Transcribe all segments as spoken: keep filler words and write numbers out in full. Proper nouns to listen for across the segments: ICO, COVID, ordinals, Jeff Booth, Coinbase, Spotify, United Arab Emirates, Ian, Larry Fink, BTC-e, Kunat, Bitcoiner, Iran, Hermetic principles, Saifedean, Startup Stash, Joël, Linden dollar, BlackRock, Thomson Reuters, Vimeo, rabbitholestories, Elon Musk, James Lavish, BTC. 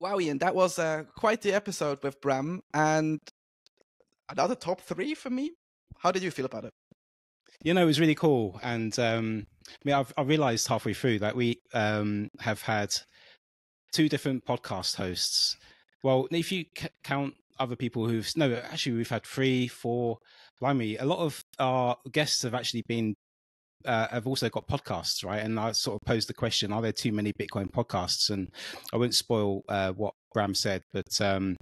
Wow, Ian, that was uh, quite the episode with Bram, and another top three for me. How did you feel about it? You know, it was really cool. And um, I mean, I've, I realized halfway through that we um, have had two different podcast hosts. Well, if you c count other people who've, no, actually we've had three, four, blimey, a lot of our guests have actually been, uh, I've also got podcasts, right? And I sort of posed the question, are there too many Bitcoin podcasts? And I won't spoil uh, what Bram said, but um,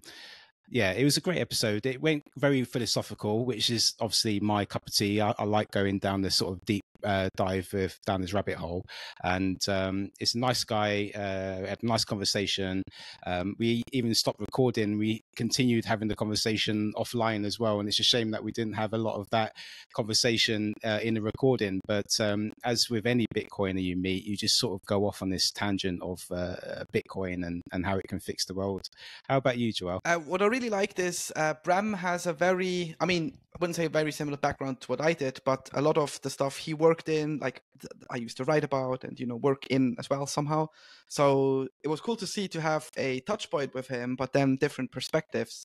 yeah, it was a great episode. It went very philosophical, which is obviously my cup of tea. I, I like going down this sort of deep uh, dive with, down this rabbit hole. And um, it's a nice guy, uh, we had a nice conversation. Um, we even stopped recording. We continued having the conversation offline as well. And it's a shame that we didn't have a lot of that conversation uh, in the recording. But um, as with any Bitcoiner you meet, you just sort of go off on this tangent of uh, Bitcoin and, and how it can fix the world. How about you, Joel? Uh, what I really like this, uh, Bram has a very, I mean, I wouldn't say a very similar background to what I did, but a lot of the stuff he worked in, like I used to write about and, you know, work in as well somehow. So it was cool to see, to have a touch point with him, but then different perspectives.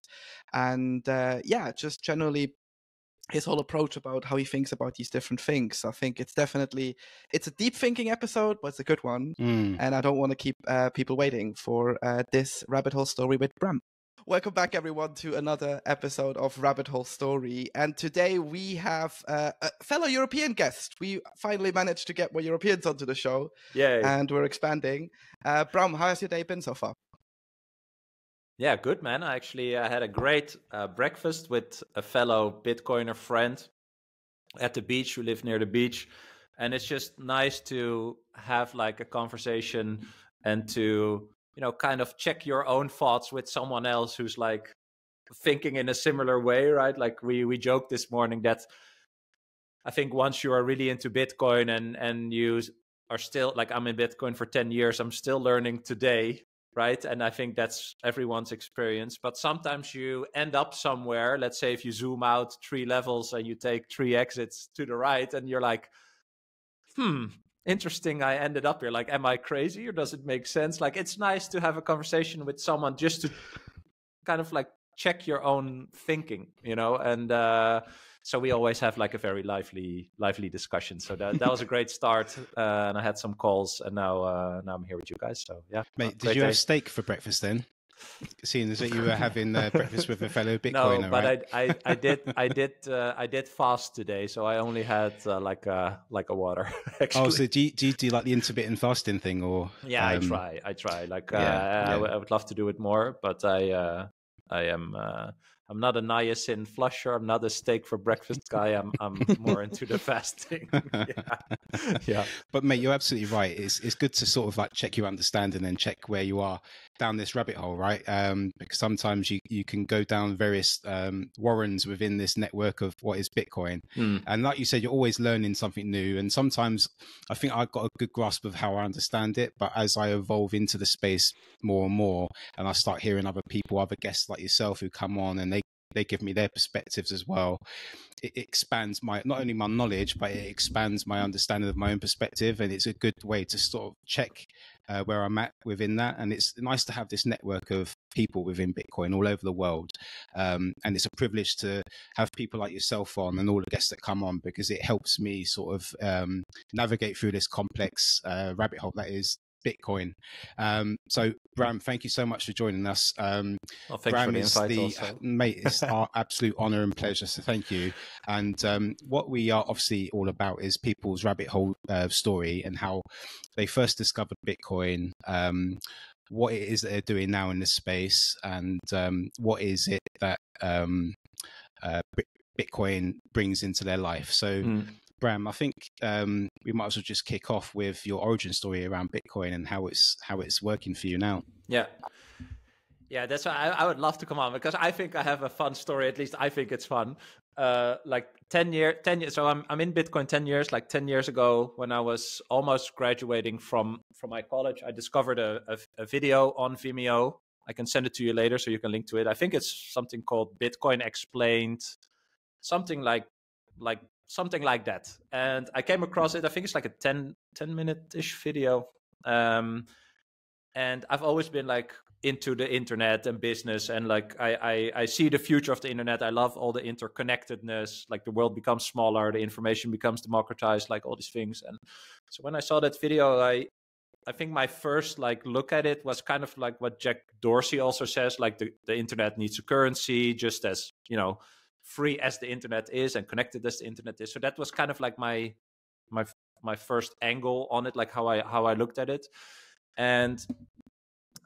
And uh, yeah, just generally his whole approach about how he thinks about these different things. I think it's definitely, it's a deep thinking episode, but it's a good one. Mm. And I don't want to keep uh, people waiting for uh, this rabbit hole story with Bram. Welcome back, everyone, to another episode of Rabbit Hole Story. And today we have uh, a fellow European guest. We finally managed to get more Europeans onto the show. Yay. And we're expanding. Uh, Bram, how has your day been so far? Yeah, good, man. I actually uh, had a great uh, breakfast with a fellow Bitcoiner friend at the beach. We live near the beach. And it's just nice to have like a conversation and to, you know, kind of check your own thoughts with someone else who's like thinking in a similar way, right? Like we we joked this morning that I think once you are really into Bitcoin and and you are still like, I'm in Bitcoin for ten years, I'm still learning today, right? And I think that's everyone's experience. But sometimes you end up somewhere, let's say if you zoom out three levels and you take three exits to the right, and you're like, hmm, interesting, I ended up here. Like, am I crazy or does it make sense? Like, it's nice to have a conversation with someone just to kind of like check your own thinking, you know? And uh, so we always have like a very lively, lively discussion. So that, that was a great start. Uh, and I had some calls, and now, uh, now I'm here with you guys. So yeah. Mate, did you have steak for breakfast then? Seeing as that you were having uh, breakfast with a fellow Bitcoiner, no, but right? I, I, I did, I did, uh, I did fast today, so I only had uh, like a like a water. Actually. Oh, so do you, do you do like the intermittent fasting thing, or? Yeah, um, I try, I try. Like, yeah, uh, yeah. I, I would love to do it more, but I, uh, I am, uh, I'm not a niacin flusher. I'm not a steak for breakfast guy. I'm, I'm more into the fasting. Yeah. Yeah, but mate, you're absolutely right. It's it's good to sort of like check your understanding and check where you are down this rabbit hole, right? Um, because sometimes you, you can go down various um, warrens within this network of what is Bitcoin. Mm. And like you said, you're always learning something new. And sometimes I think I've got a good grasp of how I understand it. But as I evolve into the space more and more, and I start hearing other people, other guests like yourself who come on and they, they give me their perspectives as well, it expands my, not only my knowledge, but it expands my understanding of my own perspective. And it's a good way to sort of check Uh, where I'm at within that. And it's nice to have this network of people within Bitcoin all over the world. Um, and it's a privilege to have people like yourself on and all the guests that come on, because it helps me sort of um, navigate through this complex uh, rabbit hole that is Bitcoin. Um, so Bram, thank you so much for joining us. Um, well, thanks Bram for the invite the, also. Mate, it's our absolute honor and pleasure. So thank you. And um, what we are obviously all about is people's rabbit hole uh, story and how they first discovered Bitcoin, um, what it is that they're doing now in this space, and um, what is it that um, uh, Bitcoin brings into their life. So mm. Bram, I think um, we might as well just kick off with your origin story around Bitcoin and how it's how it's working for you now. Yeah, yeah, that's why I, I would love to come on, because I think I have a fun story. At least I think it's fun. Uh, like ten year, ten years. So I'm I'm in Bitcoin ten years. Like ten years ago, when I was almost graduating from from my college, I discovered a, a, a video on Vimeo. I can send it to you later, so you can link to it. I think it's something called Bitcoin Explained, something like like. Something like that. And I came across it. I think it's like a ten, ten minute-ish video. Um, and I've always been like into the internet and business. And like, I, I, I see the future of the internet. I love all the interconnectedness, like the world becomes smaller, the information becomes democratized, like all these things. And so when I saw that video, I, I think my first like look at it was kind of like what Jack Dorsey also says, like the, the internet needs a currency, just as, you know, free as the internet is and connected as the internet is. So that was kind of like my, my, my first angle on it, like how I, how I looked at it. And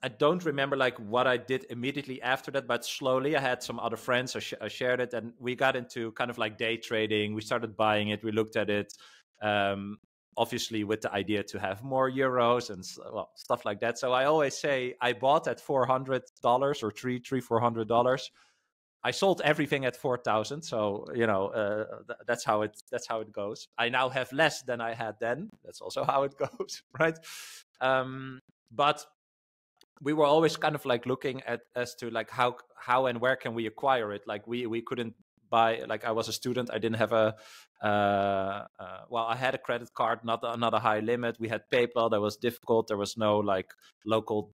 I don't remember like what I did immediately after that, but slowly I had some other friends. I, sh I shared it, and we got into kind of like day trading. We started buying it. We looked at it, um, obviously with the idea to have more euros and well, stuff like that. So I always say I bought at four hundred dollars or three, three, four hundred dollars. I sold everything at four thousand. So you know uh, th that's how it that's how it goes. I now have less than I had then. That's also how it goes, right? Um, but we were always kind of like looking at as to like how how and where can we acquire it. Like we we couldn't buy, like I was a student, I didn't have a uh, uh well I had a credit card, not another high limit. We had PayPal, that was difficult. There was no like local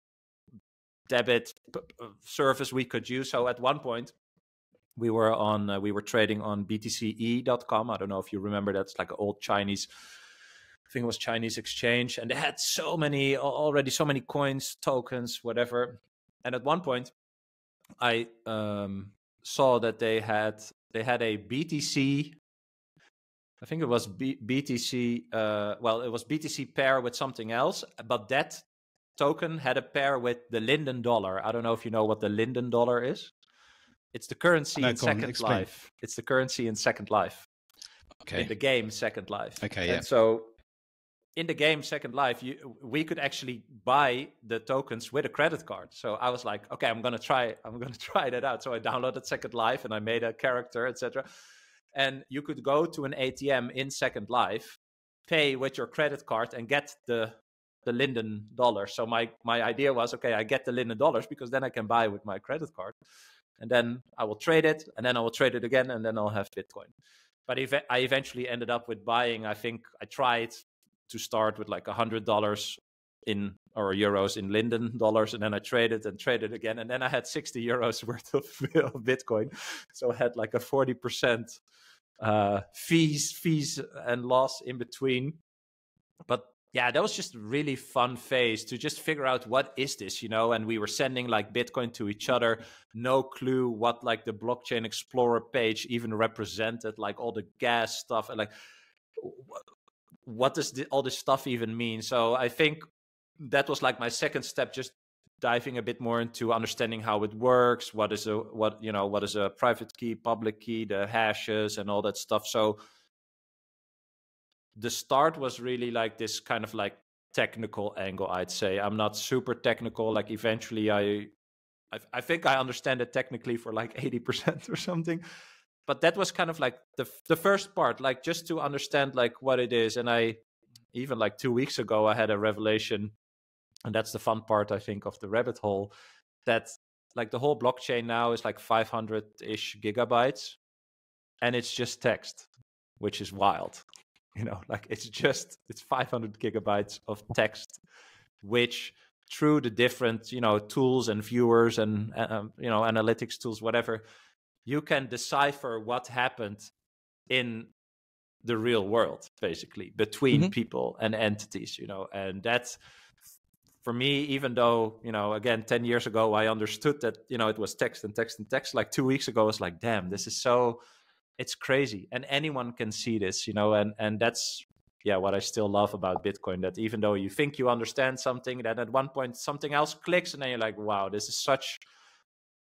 debit p service we could use. So at one point we were on uh, we were trading on B T C E dot com. I don't know if you remember, that's like an old Chinese, I think it was Chinese exchange, and they had so many already, so many coins, tokens, whatever. And at one point, I um, saw that they had they had a B T C. I think it was B BTC. Uh, well, it was B T C pair with something else, but that token had a pair with the Linden dollar. I don't know if you know what the Linden dollar is. It's the currency in Second Life. It's the currency in Second Life. Okay. In the game Second Life. Okay. Yeah. And so, in the game Second Life, you, we could actually buy the tokens with a credit card. So I was like, okay, I'm gonna try, I'm gonna try that out. So I downloaded Second Life and I made a character, et cetera. And you could go to an A T M in Second Life, pay with your credit card, and get the the Linden dollar. So my my idea was, okay, I get the Linden dollars because then I can buy with my credit card, and then I will trade it, and then I will trade it again, and then I'll have Bitcoin. But if I eventually ended up with buying, I think I tried to start with like a hundred dollars in or euros in Linden dollars, and then I traded and traded again, and then I had sixty euros worth of, of Bitcoin. So I had like a forty percent uh, fees, fees and loss in between. But yeah, that was just a really fun phase to just figure out what is this, you know? And we were sending like Bitcoin to each other, no clue what like the Blockchain Explorer page even represented, like all the gas stuff and like. What does the, all this stuff even mean? So I think that was like my second step, just diving a bit more into understanding how it works. What is a what you know? What is a private key, public key, the hashes, and all that stuff. So the start was really like this kind of like technical angle. I'd say I'm not super technical. Like eventually, I I, I think I understand it technically for like eighty percent or something. But that was kind of like the the first part, like just to understand like what it is. And I even like two weeks ago, I had a revelation, and that's the fun part, I think, of the rabbit hole, that like the whole blockchain now is like five hundred-ish gigabytes, and it's just text, which is wild. You know, like it's just, it's five hundred gigabytes of text, which through the different, you know, tools and viewers and, um, you know, analytics tools, whatever, you can decipher what happened in the real world, basically, between mm-hmm. people and entities, you know. And that's, for me, even though, you know, again, ten years ago, I understood that, you know, it was text and text and text. Like two weeks ago, I was like, damn, this is so, it's crazy. And anyone can see this, you know, and, and that's, yeah, what I still love about Bitcoin, that even though you think you understand something, that at one point something else clicks, and then you're like, wow, this is such...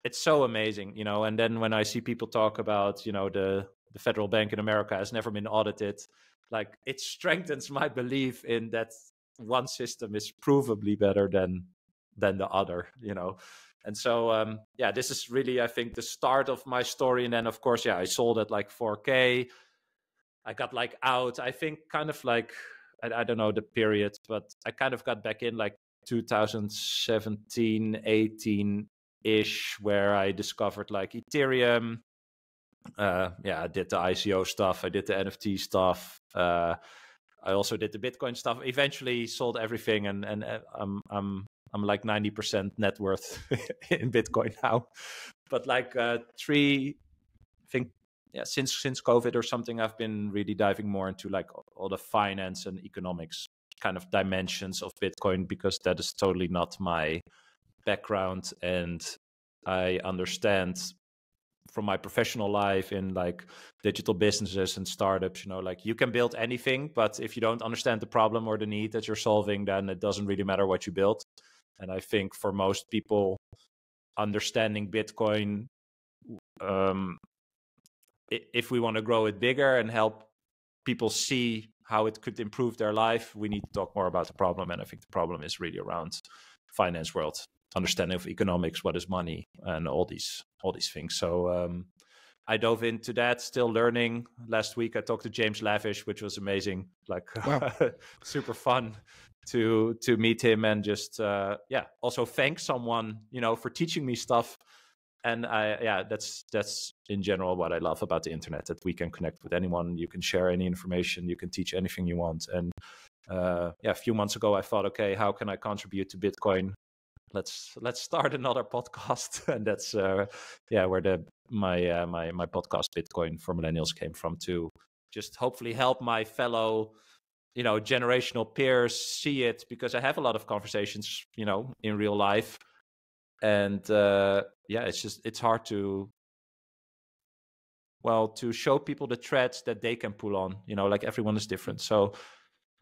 It's so amazing, you know. And then when I see people talk about, you know, the the federal bank in America has never been audited, like it strengthens my belief in that one system is provably better than than the other, you know. And so, um, yeah, this is really, I think, the start of my story. And then, of course, yeah, I sold at like four K. I got like out. I think kind of like I, I don't know the period, but I kind of got back in like two thousand seventeen, eighteen. Ish, where I discovered like Ethereum. Uh, yeah, I did the I C O stuff. I did the N F T stuff. Uh, I also did the Bitcoin stuff. Eventually, sold everything, and and uh, I'm I'm I'm like ninety percent net worth in Bitcoin now, but like uh, three, I think, yeah, since since COVID or something, I've been really diving more into like all the finance and economics kind of dimensions of Bitcoin, because that is totally not my background, and I understand from my professional life in like digital businesses and startups, you know, like you can build anything, but if you don't understand the problem or the need that you're solving, then it doesn't really matter what you build. And I think for most people, understanding Bitcoin, um, if we want to grow it bigger and help people see how it could improve their life, we need to talk more about the problem. And I think the problem is really around finance world, understanding of economics, what is money, and all these all these things. So um, I dove into that, still learning. Last week I talked to James Lavish, which was amazing, like wow. super fun to to meet him, and just uh, yeah, also thank someone, you know, for teaching me stuff. And I yeah, that's that's in general what I love about the internet, that we can connect with anyone, you can share any information, you can teach anything you want. And uh, yeah, a few months ago I thought, okay, how can I contribute to Bitcoin? Let's let's start another podcast, and that's uh, yeah where the my uh, my my podcast Bitcoin for Millennials came from, to just hopefully help my fellow, you know, generational peers see it, because I have a lot of conversations, you know, in real life, and uh, yeah, it's just it's hard to well to show people the threads that they can pull on, you know, like everyone is different, so.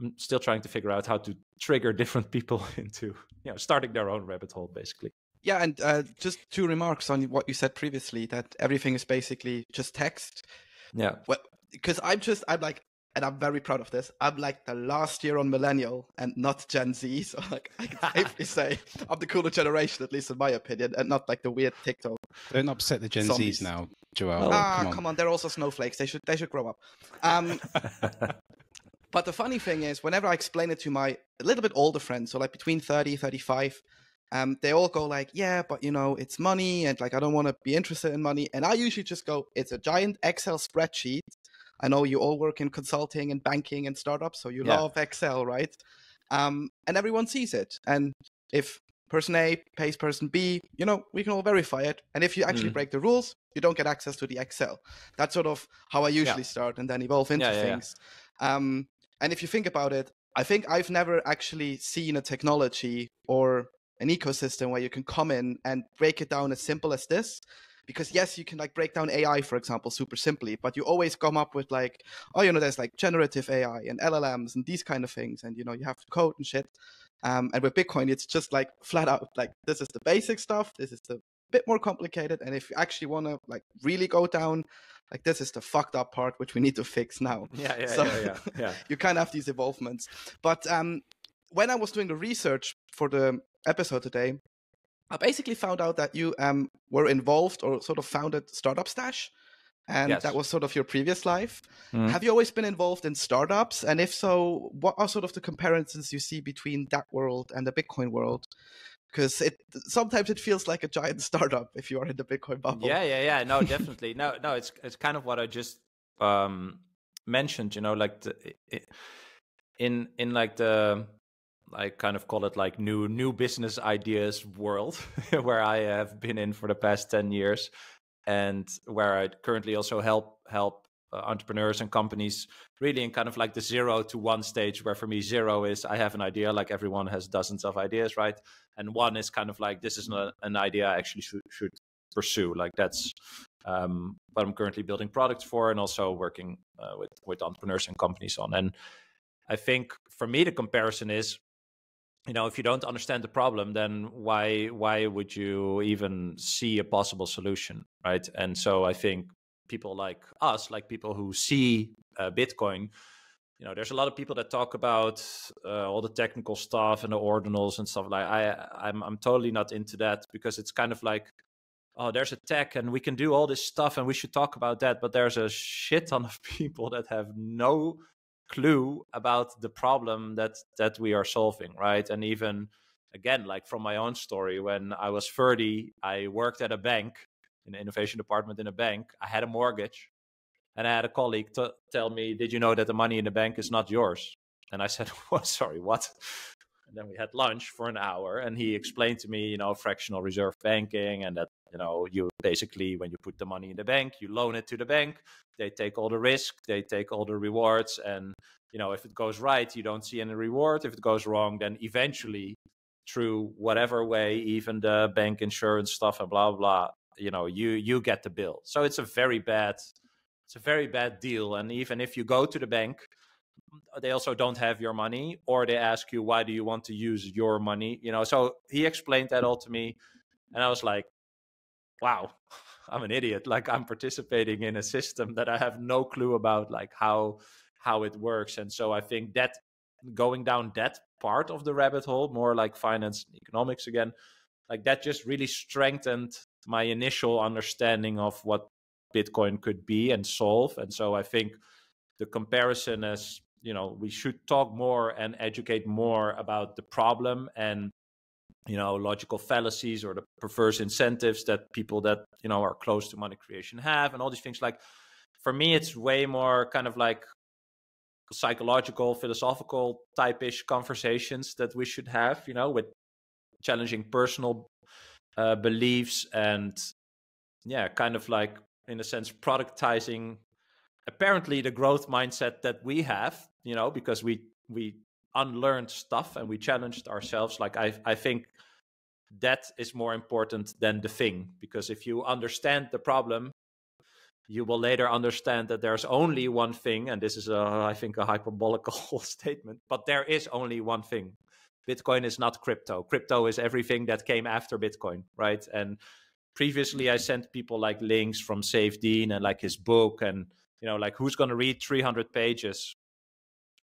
I'm still trying to figure out how to trigger different people into, you know, starting their own rabbit hole, basically. Yeah, and uh, just two remarks on what you said previously, that everything is basically just text. Yeah. Well, because I'm just, I'm like, and I'm very proud of this, I'm like the last year on millennial and not Gen Z. So like, I can safely say I'm the cooler generation, at least in my opinion, and not like the weird TikTok. Don't upset the Gen zombies. Zs now, Joelle. Oh, ah, come on. come on. They're also snowflakes. They should, they should grow up. Um, But the funny thing is, whenever I explain it to my a little bit older friends, so like between thirty, thirty-five, um, they all go like, yeah, but you know, it's money, and like, I don't want to be interested in money. And I usually just go, it's a giant Excel spreadsheet. I know you all work in consulting and banking and startups, so you yeah. love Excel, right? Um, and everyone sees it. And if person A pays person B, you know, we can all verify it. And if you actually mm. break the rules, you don't get access to the Excel. That's sort of how I usually yeah. start and then evolve into yeah, yeah, things. Yeah. Um, And if you think about it, I think I've never actually seen a technology or an ecosystem where you can come in and break it down as simple as this. Because yes, you can like break down A I, for example, super simply, but you always come up with like, oh, you know, there's like generative A I and L L Ms and these kind of things. And, you know, you have to code and shit. Um, and with Bitcoin, it's just like flat out, like this is the basic stuff. This is the bit more complicated. And if you actually want to like really go down, like this is the fucked up part, which we need to fix now. Yeah, yeah, so, yeah, yeah, yeah. You kind of have these evolvements. But um, when I was doing the research for the episode today, I basically found out that you um, were involved or sort of founded Startup Stash. And yes. that was sort of your previous life. Mm. Have you always been involved in startups? And if so, what are sort of the comparisons you see between that world and the Bitcoin world? Because it sometimes it feels like a giant startup if you are in the Bitcoin bubble. Yeah, yeah, yeah. No, definitely. no, no. It's it's kind of what I just um, mentioned. You know, like the, in in like the I kind of call it like new new business ideas world, where I have been in for the past ten years, and where I currently also help help uh, entrepreneurs and companies really in kind of like the zero to one stage. Where for me, zero is I have an idea. Like everyone has dozens of ideas, right? And one is kind of like, this is not an idea I actually should, should pursue. Like that's um, what I'm currently building products for, and also working uh, with, with entrepreneurs and companies on. And I think for me, the comparison is, you know, if you don't understand the problem, then why, why would you even see a possible solution, right? And so I think people like us, like people who see uh, Bitcoin, you know, there's a lot of people that talk about uh, all the technical stuff and the ordinals and stuff like I, I'm, I'm totally not into that, because it's kind of like, oh, there's a tech and we can do all this stuff and we should talk about that. But there's a shit ton of people that have no clue about the problem that, that we are solving, right? And even again, like from my own story, when I was thirty, I worked at a bank, in the innovation department in a bank. I had a mortgage. And I had a colleague t tell me, did you know that the money in the bank is not yours? And I said, well, sorry, what? And then we had lunch for an hour, and he explained to me, you know, fractional reserve banking, and that, you know, you basically, when you put the money in the bank, you loan it to the bank. They take all the risk, they take all the rewards. And, you know, if it goes right, you don't see any reward. If it goes wrong, then eventually through whatever way, even the bank insurance stuff and blah, blah, you know, you, you get the bill. So it's a very bad, it's a very bad deal. And even if you go to the bank, they also don't have your money, or they ask you, why do you want to use your money? You know, so he explained that all to me. And I was like, wow, I'm an idiot. Like, I'm participating in a system that I have no clue about, like how, how it works. And so I think that going down that part of the rabbit hole, more like finance and economics again, like that just really strengthened my initial understanding of what Bitcoin could be and solve. And so I think the comparison is, you know, we should talk more and educate more about the problem and, you know, logical fallacies or the perverse incentives that people that, you know, are close to money creation have and all these things. Like, for me, it's way more kind of like psychological, philosophical type-ish conversations that we should have, you know, with challenging personal uh, beliefs and, yeah, kind of like, in a sense, productizing apparently the growth mindset that we have, you know, because we we unlearned stuff and we challenged ourselves. Like, I I think that is more important than the thing, because if you understand the problem, you will later understand that there's only one thing, and this is a, I think, a hyperbolical statement, but there is only one thing. Bitcoin is not crypto. Crypto is everything that came after Bitcoin, right? And previously, I sent people like links from Saifedean and like his book, and, you know, like, who's going to read three hundred pages?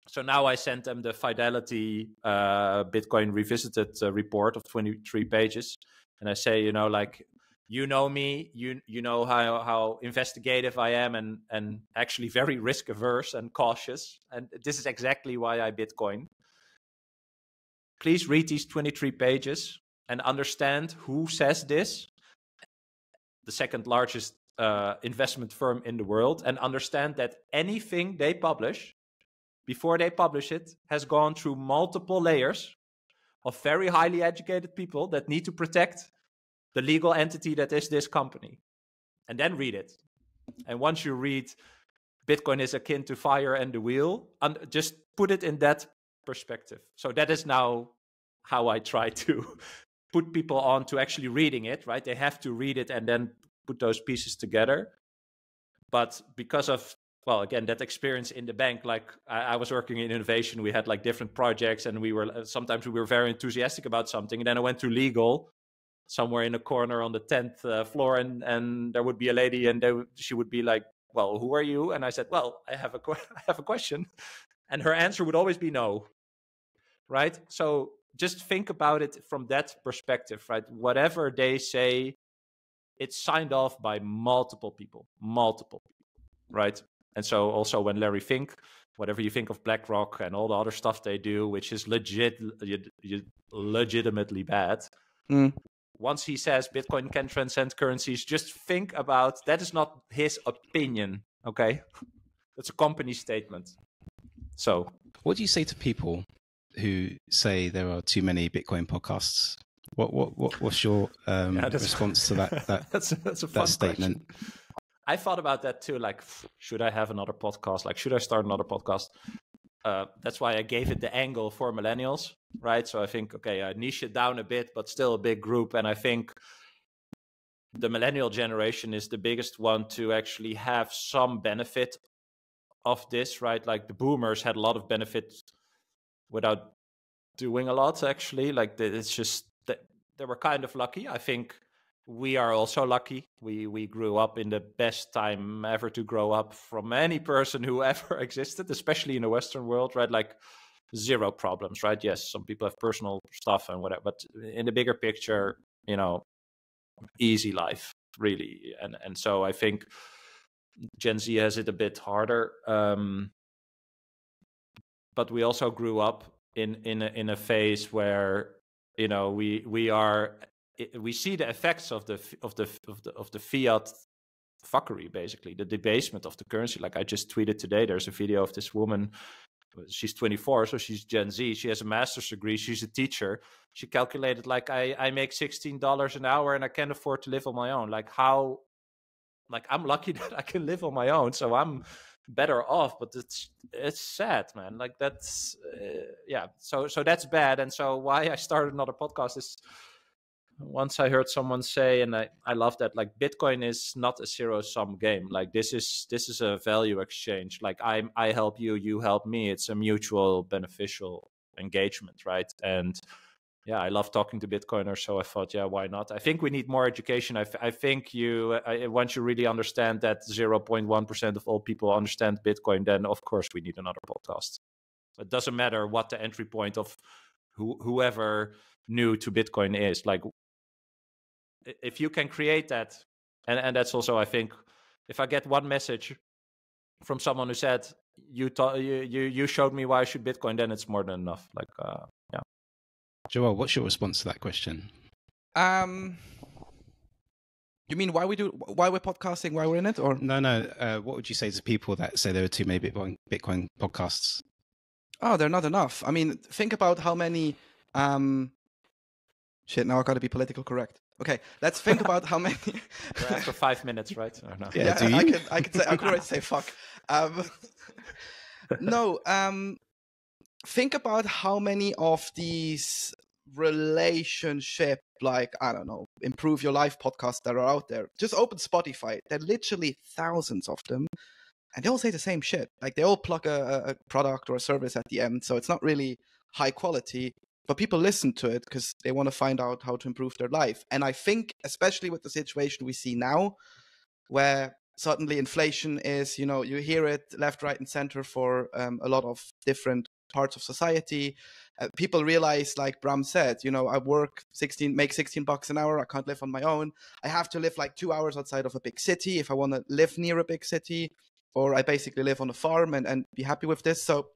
So now I sent them the Fidelity uh, Bitcoin Revisited uh, report of twenty-three pages. And I say, you know, like, you know me, you you know how, how investigative I am, and, and actually very risk averse and cautious. And this is exactly why I Bitcoin. Please read these twenty-three pages and understand who says this, the second largest uh, investment firm in the world, and understand that anything they publish, before they publish it, has gone through multiple layers of very highly educated people that need to protect the legal entity that is this company. And then read it. And once you read Bitcoin is akin to fire and the wheel, and just put it in that perspective. So that is now how I try to put people on to actually reading it, right? They have to read it and then put those pieces together. But because of, well, again, that experience in the bank, like I, I was working in innovation, we had like different projects, and we were, sometimes we were very enthusiastic about something. And then I went to legal somewhere in a corner on the tenth uh, floor, and, and there would be a lady, and they, she would be like, well, who are you? And I said, well, I have a, I have a question. And her answer would always be no, right? So just think about it from that perspective, right? Whatever they say, it's signed off by multiple people, multiple people, right? And so also when Larry Fink, whatever you think of BlackRock and all the other stuff they do, which is legit, legitimately bad. Mm. Once he says Bitcoin can transcend currencies, just think about that is not his opinion, okay? That's a company statement. So what do you say to people who say there are too many Bitcoin podcasts? What what, what what's your um, yeah, response to that, that, that's a, that's a fun that statement? Question. I thought about that too. Like, should I have another podcast? Like, should I start another podcast? Uh, that's why I gave it the angle for millennials, right? So I think, okay, I niche it down a bit, but still a big group. And I think the millennial generation is the biggest one to actually have some benefit of this, right? Like the boomers had a lot of benefit without doing a lot, actually. Like it's just that they were kind of lucky. I think we are also lucky. We we grew up in the best time ever to grow up from any person who ever existed, especially in the Western world, right? Like zero problems, right? Yes, some people have personal stuff and whatever, but in the bigger picture, you know, easy life, really. And and so I think Gen Z has it a bit harder. Um, but we also grew up in in a, in a phase where, you know, we we are. We see the effects of the of the of the of the fiat fuckery, basically the debasement of the currency. Like I just tweeted today, there's a video of this woman she's twenty-four, so she's Gen Z. She has a master's degree. She's a teacher. She calculated, like, I, I make sixteen dollars an hour and I can't afford to live on my own. Like, how, like, I'm lucky that I can live on my own, so I'm better off. But it's it's sad, man. Like, that's, uh, yeah. So, so that's bad. And so why I started another podcast is, once I heard someone say, and I, I love that, like, Bitcoin is not a zero-sum game. Like, this is this is a value exchange. Like, I I help you, you help me. It's a mutual beneficial engagement, right? And yeah, I love talking to Bitcoiners, so I thought, yeah, why not? I think we need more education. I, I think you I, once you really understand that zero point one percent of all people understand Bitcoin, then of course we need another podcast. It doesn't matter what the entry point of who, whoever new to Bitcoin is. Like, if you can create that, and, and that's also, I think, if I get one message from someone who said, you ta- you, you you showed me why I should Bitcoin, then it's more than enough. Like, uh, yeah. Joel, what's your response to that question? Um, you mean why we do, why we're podcasting, why we're in it, or no, no? Uh, what would you say to people that say there are too many Bitcoin Bitcoin podcasts? Oh, they're not enough. I mean, think about how many. Um, shit, now I got to be politically correct. Okay, let's think about how many. We're after five minutes, right? Or no? Yeah, yeah, I could, I could say, I could already say fuck. Um, no, um, think about how many of these relationship, like, I don't know, improve your life podcasts that are out there. Just open Spotify. There are literally thousands of them, and they all say the same shit. Like, they all plug a, a product or a service at the end, so it's not really high quality. But people listen to it because they want to find out how to improve their life. And I think, especially with the situation we see now, where suddenly inflation is, you know, you hear it left, right, and center for um, a lot of different parts of society. Uh, people realize, like Bram said, you know, I work sixteen, make sixteen bucks an hour. I can't live on my own. I have to live like two hours outside of a big city if I want to live near a big city, or I basically live on a farm and, and be happy with this. So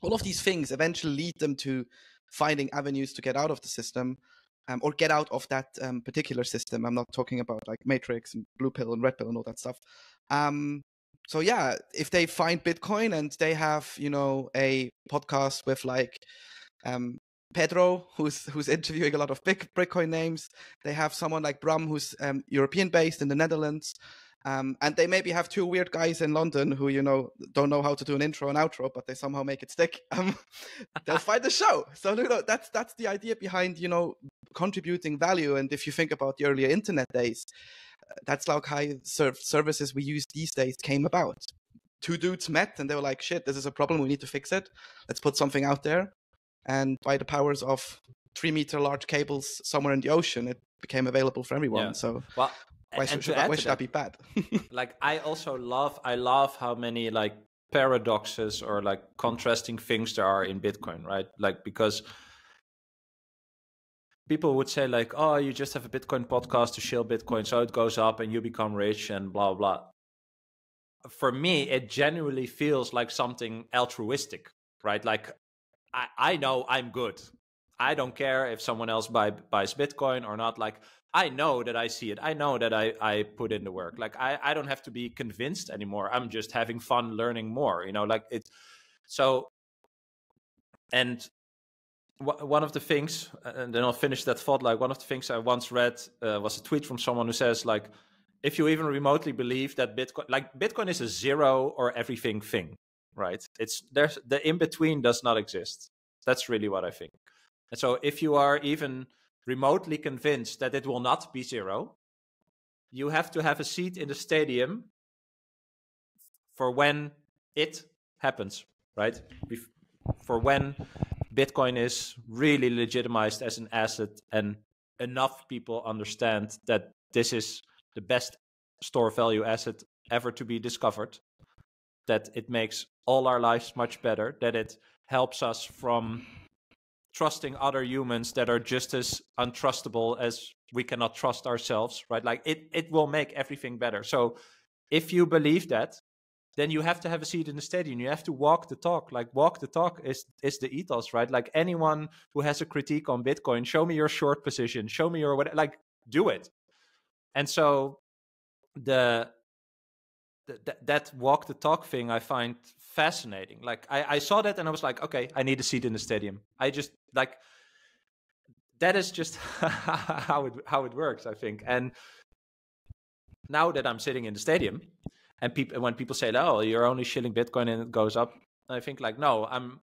all of these things eventually lead them to finding avenues to get out of the system, um, or get out of that um, particular system. I'm not talking about like Matrix and Blue Pill and Red Pill and all that stuff. Um, so yeah, if they find Bitcoin and they have, you know, a podcast with like um, Pedro, who's who's interviewing a lot of big Bitcoin names, they have someone like Bram, who's um, European based in the Netherlands. Um, and they maybe have two weird guys in London who, you know, don't know how to do an intro and outro, but they somehow make it stick. Um, they'll find the show. So, you know, that's that's the idea behind, you know, contributing value. And if you think about the earlier internet days, that's like how serv- services we use these days came about. Two dudes met and they were like, shit, this is a problem. We need to fix it. Let's put something out there. And by the powers of three meter large cables somewhere in the ocean, it became available for everyone. Yeah. So. Well- Why should, should, why should that be bad? Like, I also love, I love how many like paradoxes or like contrasting things there are in Bitcoin, right? Like, because people would say like, oh, you just have a Bitcoin podcast to shill Bitcoin, so it goes up and you become rich and blah, blah. For me, it genuinely feels like something altruistic, right? Like, I, I know I'm good. I don't care if someone else buy, buys Bitcoin or not. Like, I know that I see it. I know that I, I put in the work. Like, I, I don't have to be convinced anymore. I'm just having fun learning more, you know, like it. So, and w- one of the things, and then I'll finish that thought. Like, one of the things I once read uh, was a tweet from someone who says, like, if you even remotely believe that Bitcoin, like Bitcoin is a zero or everything thing, right? It's there's the in-between does not exist. That's really what I think. And so if you are even remotely convinced that it will not be zero, you have to have a seat in the stadium for when it happens, right? For when Bitcoin is really legitimized as an asset and enough people understand that this is the best store value asset ever to be discovered, that it makes all our lives much better, that it helps us from trusting other humans that are just as untrustable as we cannot trust ourselves, right? Like it, it will make everything better. So if you believe that, then you have to have a seat in the stadium. You have to walk the talk. Like walk the talk is, is the ethos, right? Like anyone who has a critique on Bitcoin, show me your short position, show me your, what, like do it. And so the, th th that walk the talk thing I find fascinating. Like I, I saw that and I was like, okay, I need a seat in the stadium. I just like, that is just how it how it works, I think. And now that I'm sitting in the stadium, and people, when people say, "Oh, you're only shilling Bitcoin and it goes up," I think like, no, I'm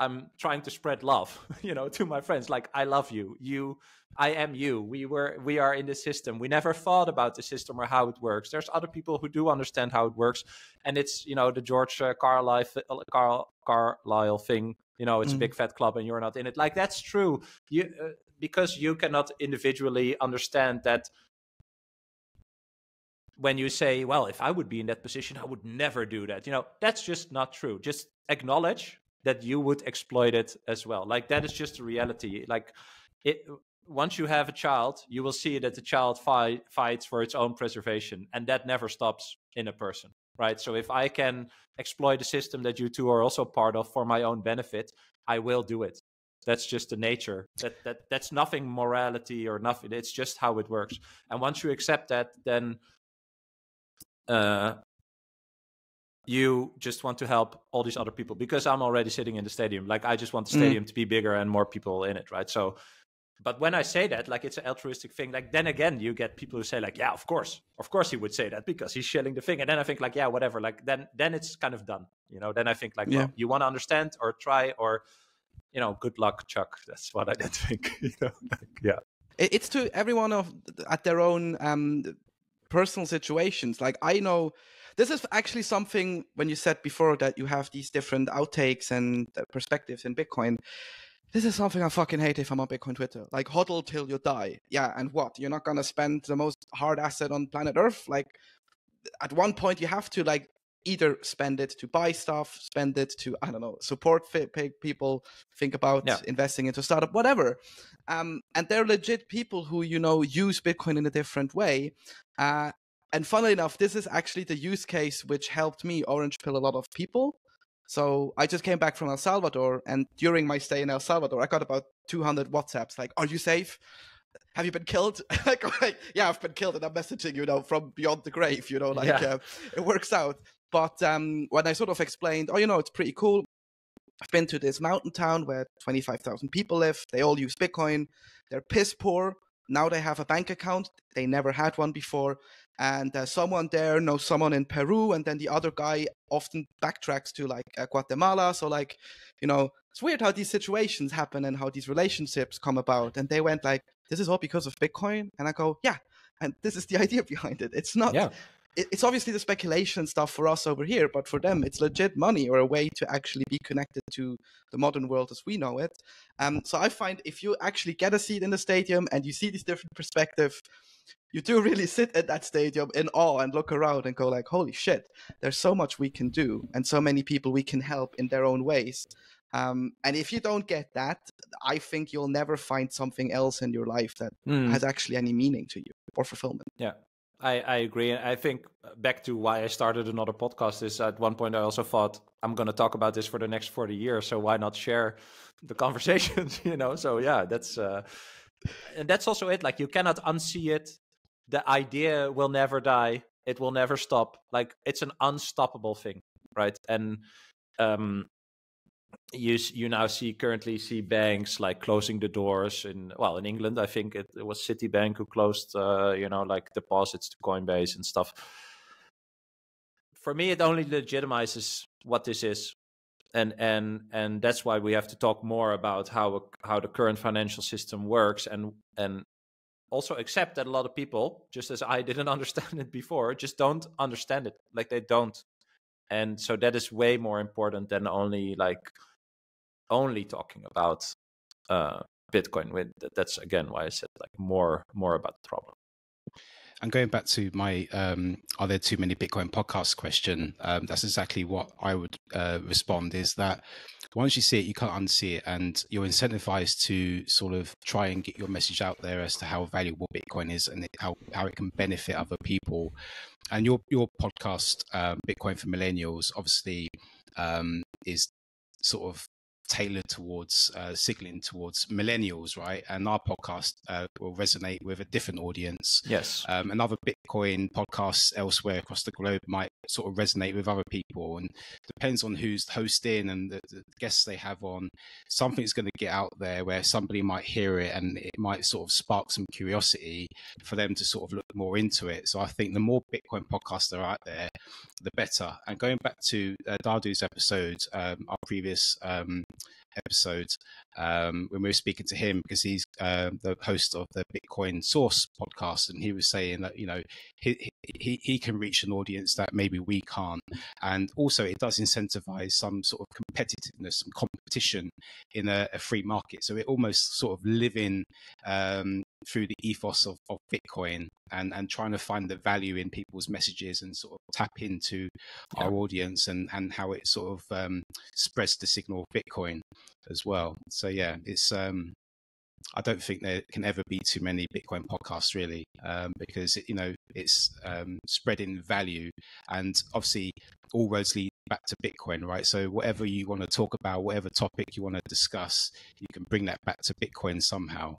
I'm trying to spread love, you know, to my friends. Like, I love you, you, I am you. We were, we are in the system. We never thought about the system or how it works. There's other people who do understand how it works, and it's, you know, the George uh, Carlyle, Carl, Carlyle thing. You know, it's mm. a big fat club, and you're not in it. Like, that's true. You uh, because you cannot individually understand that. When you say, well, if I would be in that position, I would never do that. You know, that's just not true. Just acknowledge that you would exploit it as well. Like, that is just the reality. Like, it, once you have a child, you will see that the child fi fights for its own preservation, and that never stops in a person, right? So if I can exploit a system that you two are also part of for my own benefit, I will do it. That's just the nature. That, that, that's nothing morality or nothing. It's just how it works. And once you accept that, then... Uh, you just want to help all these other people, because I'm already sitting in the stadium. Like, I just want the stadium mm. to be bigger and more people in it, right? So, but when I say that, like, it's an altruistic thing. Like, then again, you get people who say like, yeah, of course, of course he would say that because he's shilling the thing. And then I think like, yeah, whatever. Like, then, then it's kind of done, you know. Then I think like, yeah. well, you want to understand or try, or, you know, good luck, Chuck. That's what I did think. You know? Like, yeah, it's to everyone of at their own. Um, personal situations. Like, I know this is actually something, when you said before that you have these different outtakes and perspectives in Bitcoin, this is something I fucking hate. If I'm on Bitcoin Twitter, like, hodl till you die. Yeah, and what? You're not gonna spend the most hard asset on planet Earth. Like, at one point you have to, like, either spend it to buy stuff, spend it to, I don't know, support people, think about yeah. investing into startup, whatever. Um, and they're legit people who, you know, use Bitcoin in a different way. Uh, and funnily enough, this is actually the use case which helped me orange pill a lot of people. So I just came back from El Salvador, and during my stay in El Salvador, I got about two hundred WhatsApps like, are you safe? Have you been killed? Like, yeah, I've been killed, and I'm messaging, you know, from beyond the grave, you know, like yeah. uh, it works out. But um, when I sort of explained, oh, you know, it's pretty cool. I've been to this mountain town where twenty-five thousand people live. They all use Bitcoin. They're piss poor. Now they have a bank account. They never had one before. And uh, someone there knows someone in Peru. And then the other guy often backtracks to like uh, Guatemala. So like, you know, it's weird how these situations happen and how these relationships come about. And they went like, this is all because of Bitcoin. And I go, yeah. And this is the idea behind it. It's not... Yeah. It's obviously the speculation stuff for us over here, but for them, it's legit money or a way to actually be connected to the modern world as we know it. Um, so I find if you actually get a seat in the stadium and you see these different perspectives, you do really sit at that stadium in awe and look around and go like, holy shit, there's so much we can do and so many people we can help in their own ways. Um, and if you don't get that, I think you'll never find something else in your life that mm. has actually any meaning to you or fulfillment. Yeah. I, I agree. And I think back to why I started another podcast is at one point I also thought I'm going to talk about this for the next forty years. So why not share the conversations, you know? So yeah, that's, uh, and that's also it. Like, you cannot unsee it. The idea will never die. It will never stop. Like, it's an unstoppable thing. Right. And, um, You you now see currently see banks like closing the doors in, well, in England, I think it, it was Citibank who closed, uh, you know, like deposits to Coinbase and stuff. For me, it only legitimizes what this is. And and and that's why we have to talk more about how how the current financial system works, and and also accept that a lot of people, just as I didn't understand it before, just don't understand it. Like, they don't. And so that is way more important than only like only talking about uh, Bitcoin. That's again why I said like more more about the problem. And going back to my um, "Are there too many Bitcoin podcasts?" question, um, that's exactly what I would uh, respond. Is that once you see it, you can't unsee it, and you're incentivized to sort of try and get your message out there as to how valuable Bitcoin is and how how it can benefit other people. And your your podcast, um, Bitcoin for Millennials, obviously um, is sort of tailored towards uh, signaling towards millennials, right? And our podcast uh, will resonate with a different audience. Yes. Um, and other Bitcoin podcasts elsewhere across the globe might sort of resonate with other people, and depends on who's hosting and the, the guests they have on. Something's going to get out there where somebody might hear it and it might sort of spark some curiosity for them to sort of look more into it. So I think the more Bitcoin podcasts that are out there, the better. And going back to uh, Dadu's episode, um, our previous um, episode, um, when we were speaking to him, because he's uh, the host of the Bitcoin Source podcast, and he was saying that, you know, he, he, he can reach an audience that maybe we can't. And also it does incentivize some sort of competitiveness, some competition in a, a free market. So it almost sort of live in um, through the ethos of, of Bitcoin, and, and trying to find the value in people's messages and sort of tap into yeah. our audience and, and how it sort of um, spreads the signal of Bitcoin as well. So yeah, it's um, I don't think there can ever be too many Bitcoin podcasts really, um, because it, you know, it's um, spreading value, and obviously all roads lead back to Bitcoin, right? So whatever you want to talk about, whatever topic you want to discuss, you can bring that back to Bitcoin somehow.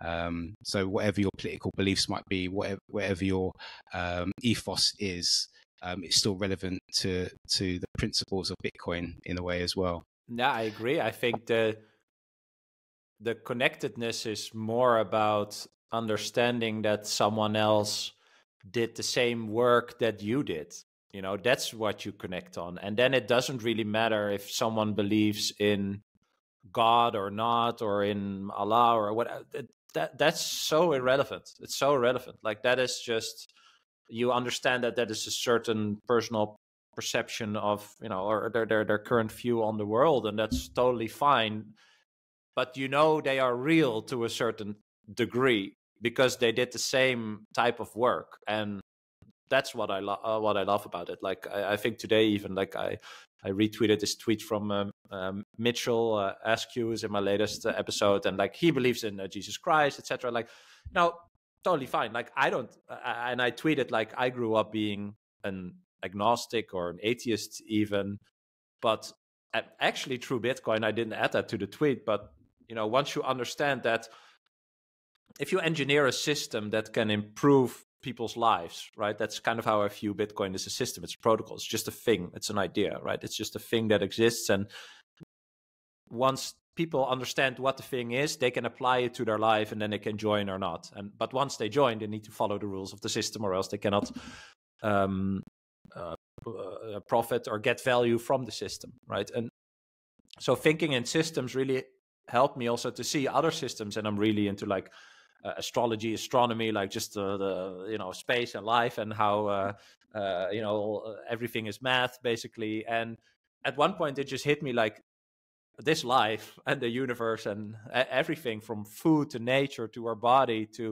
Um, so whatever your political beliefs might be, whatever, whatever your um, ethos is, um, it's still relevant to to the principles of Bitcoin in a way as well. Yeah, I agree. I think the the connectedness is more about understanding that someone else did the same work that you did. You know, that's what you connect on. And then it doesn't really matter if someone believes in God or not, or in Allah or whatever. That, that's so irrelevant. It's so irrelevant. Like, that is just, you understand that that is a certain personal perception of, you know, or their, their, their current view on the world. And that's totally fine. But, you know, they are real to a certain degree because they did the same type of work. And that's what I love. Uh, what I love about it, like I, I think today, even like I, I retweeted this tweet from um, um, Mitchell uh, Askew, is in my latest uh, episode, and like he believes in uh, Jesus Christ, et cetera. Like, no, totally fine. Like I don't, I, and I tweeted like I grew up being an agnostic or an atheist even, but actually through Bitcoin, I didn't add that to the tweet. But you know, once you understand that, if you engineer a system that can improve people's lives, right? That's kind of how I view Bitcoin as a system. It's a protocol. It's just a thing. It's an idea, right? It's just a thing that exists. And once people understand what the thing is, they can apply it to their life, and then they can join or not. And but once they join, they need to follow the rules of the system, or else they cannot um, uh, uh, profit or get value from the system, right? And so thinking in systems really helped me also to see other systems. And I'm really into like Uh, astrology, astronomy, like just uh, the, you know, space and life, and how, uh, uh, you know, everything is math basically. And at one point it just hit me, like, this life and the universe and everything from food to nature to our body to,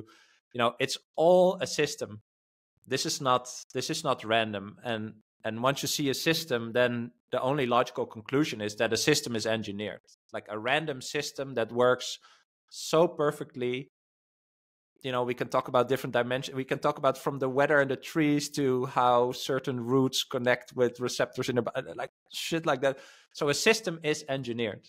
you know, it's all a system. This is not, this is not random. And, and once you see a system, then the only logical conclusion is that a system is engineered, like a random system that works so perfectly. You know, we can talk about different dimensions. We can talk about from the weather and the trees to how certain roots connect with receptors in the body, like shit like that. So a system is engineered.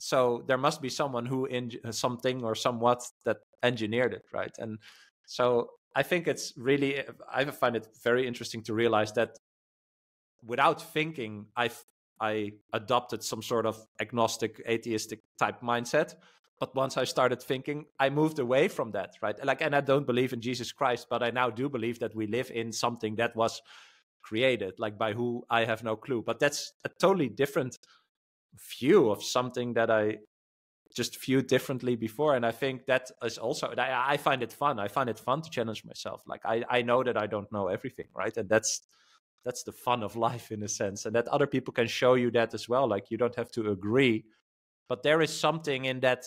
So there must be someone who in something or somewhat that engineered it, right? And so I think it's really, I find it very interesting to realize that without thinking, I've, I adopted some sort of agnostic, atheistic type mindset. But once I started thinking, I moved away from that, right? Like, and I don't believe in Jesus Christ, but I now do believe that we live in something that was created, like by who I have no clue. But that's a totally different view of something that I just viewed differently before. And I think that is also, I, I find it fun. I find it fun to challenge myself. Like I, I know that I don't know everything, right? And that's, that's the fun of life in a sense. And that other people can show you that as well. Like, you don't have to agree, but there is something in that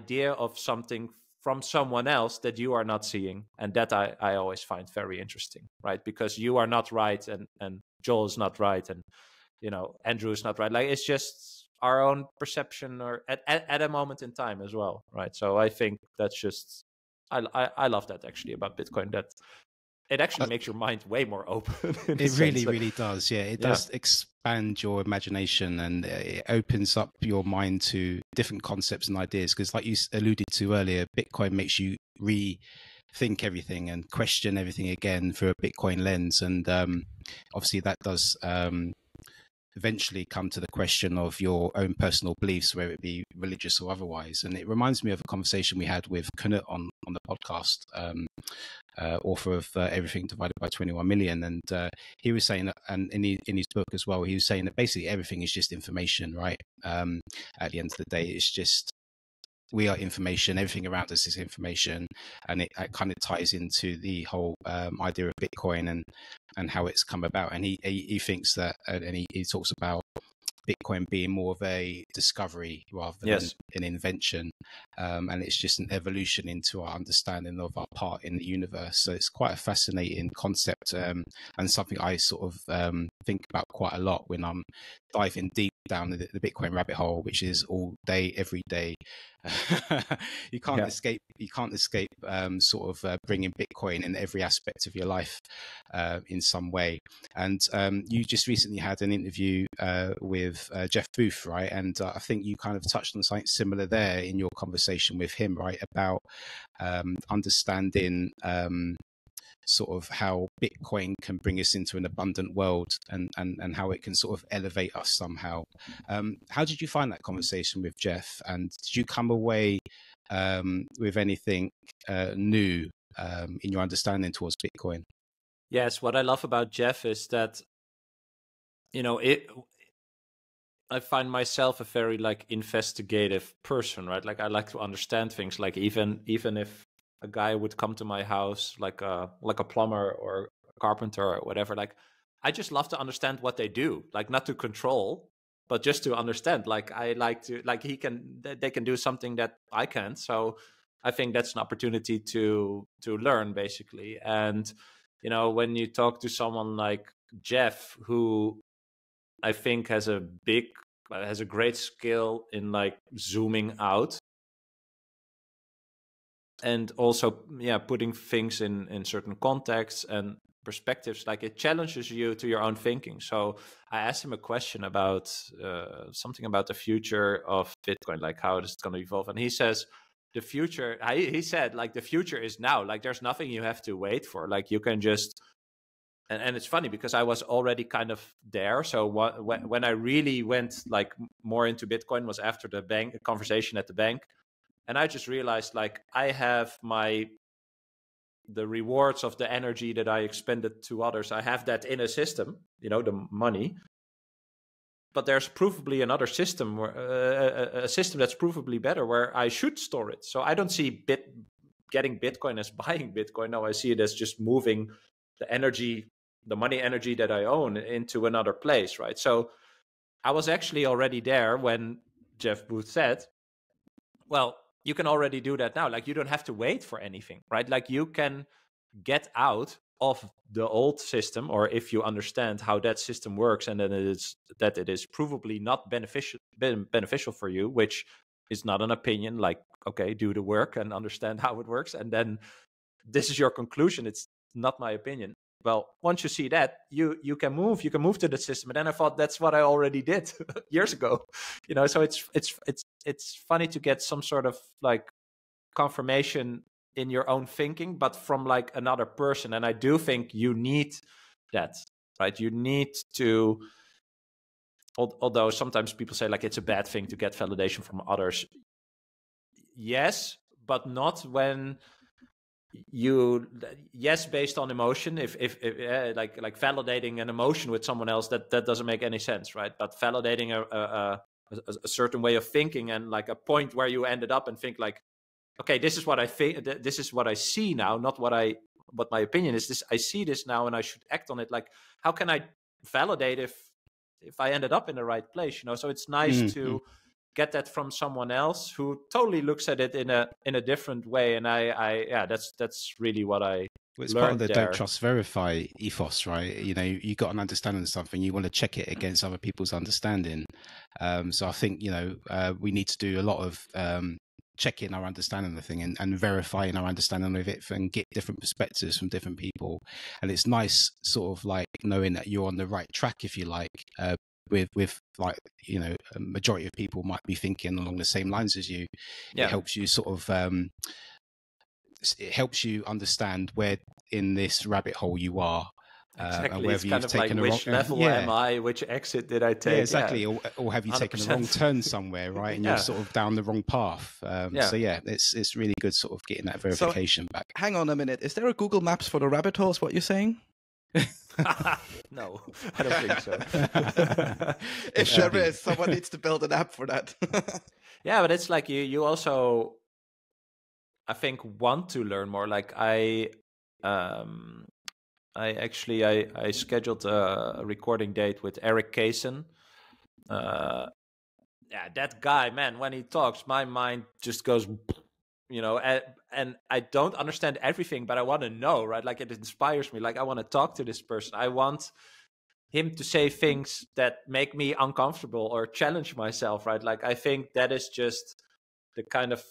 idea of something from someone else that you are not seeing, and that I, I always find very interesting, right? Because you are not right, and and Joel is not right, and you know, Andrew is not right. Like, it's just our own perception, or at, at, at a moment in time as well, right? So I think that's just, I, I I love that actually about Bitcoin, that it actually makes your mind way more open. It really, that, really does. Yeah, it yeah. does expand your imagination, and it opens up your mind to different concepts and ideas. Because like you alluded to earlier, Bitcoin makes you rethink everything and question everything again through a Bitcoin lens. And um, obviously that does um, eventually come to the question of your own personal beliefs, whether it be religious or otherwise. And it reminds me of a conversation we had with Kunat on, on the podcast, um, uh, author of uh, Everything Divided by twenty-one million. And uh, he was saying that, and in, he, in his book as well, he was saying that basically everything is just information, right? Um, at the end of the day, it's just, we are information, everything around us is information. And it, it kind of ties into the whole um, idea of Bitcoin and and how it's come about. And he he, he thinks that, and he, he talks about Bitcoin being more of a discovery rather than yes. an invention. Um, and it's just an evolution into our understanding of our part in the universe. So it's quite a fascinating concept, um, and something I sort of um, think about quite a lot when I'm diving deep down the, the Bitcoin rabbit hole, which is all day, every day. you can't yeah. escape, you can't escape um, sort of uh, bringing Bitcoin in every aspect of your life uh, in some way. And um, you just recently had an interview uh, with Uh, Jeff Booth, right? And uh, I think you kind of touched on something similar there in your conversation with him, right? About um, understanding um, sort of how Bitcoin can bring us into an abundant world, and, and, and how it can sort of elevate us somehow. Um, how did you find that conversation with Jeff? And did you come away um, with anything uh, new um, in your understanding towards Bitcoin? Yes. What I love about Jeff is that, you know, it... I find myself a very like investigative person, right? Like I like to understand things. Like even even if a guy would come to my house, like a like a plumber or a carpenter or whatever, like I just love to understand what they do. Like not to control, but just to understand. Like I like to like he can they can do something that I can't. So I think that's an opportunity to to learn basically. And you know, when you talk to someone like Jeff, who I think has a big, has a great skill in like zooming out and also, yeah, putting things in, in certain contexts and perspectives, like it challenges you to your own thinking. So I asked him a question about uh, something about the future of Bitcoin, like how is it going to evolve? And he says, the future, I, he said, like the future is now, like there's nothing you have to wait for. Like you can just And, and it's funny because I was already kind of there. So what, when, when I really went like more into Bitcoin was after the bank conversation at the bank. And I just realized like I have my, the rewards of the energy that I expended to others. I have that in a system, you know, the money. But there's provably another system, where, uh, a system that's provably better where I should store it. So I don't see bit, getting Bitcoin as buying Bitcoin. No, I see it as just moving the energy, the money energy that I own into another place, right? So I was actually already there when Jeff Booth said, well, you can already do that now. Like you don't have to wait for anything, right? Like you can get out of the old system, or if you understand how that system works and then it is, that it is provably not beneficial, beneficial for you, which is not an opinion, like, okay, do the work and understand how it works. And then this is your conclusion. It's not my opinion. Well, once you see that, you you can move, you can move to the system. And then I thought that's what I already did years ago, you know. So it's it's it's it's funny to get some sort of like confirmation in your own thinking, but from like another person. And I do think you need that, right? You need to. Although sometimes people say like it's a bad thing to get validation from others. Yes, but not when. You yes, based on emotion. If if, if uh, like like validating an emotion with someone else, that that doesn't make any sense, right? But validating a a, a a certain way of thinking and like a point where you ended up and think like, okay, this is what I think, this is what I see now, not what I what my opinion is. This I see this now, and I should act on it. Like, how can I validate if if I ended up in the right place? You know, so it's nice mm-hmm. to get that from someone else who totally looks at it in a in a different way. And I, I yeah, that's that's really what I well, it's learned part of the there. Don't trust, verify ethos, right? You know, you got an understanding of something, you want to check it against other people's understanding. Um, so I think, you know, uh, we need to do a lot of um, checking our understanding of the thing and, and verifying our understanding of it and get different perspectives from different people. And it's nice sort of like knowing that you're on the right track, if you like, uh, with, with like, you know, a majority of people might be thinking along the same lines as you. Yeah. It helps you sort of, um, it helps you understand where in this rabbit hole you are. Exactly. Uh, it's kind of like, which level yeah. am I? Which exit did I take? Yeah, exactly. Yeah. Or, or have you one hundred percent taken a wrong turn somewhere, right? And yeah. you're sort of down the wrong path. Um, yeah. So yeah, it's it's really good sort of getting that verification so, back. Hang on a minute. Is there a Google Maps for the rabbit holes, what you're saying? No, I don't think so. If there be. is, someone needs to build an app for that. Yeah, but it's like you, you also, I think, want to learn more. Like I... Um, I actually, I, I scheduled a recording date with Eric Kaysen. Uh, yeah, that guy, man, when he talks, my mind just goes, you know, and, and I don't understand everything, but I want to know, right? Like, it inspires me. Like, I want to talk to this person. I want him to say things that make me uncomfortable or challenge myself, right? Like, I think that is just the kind of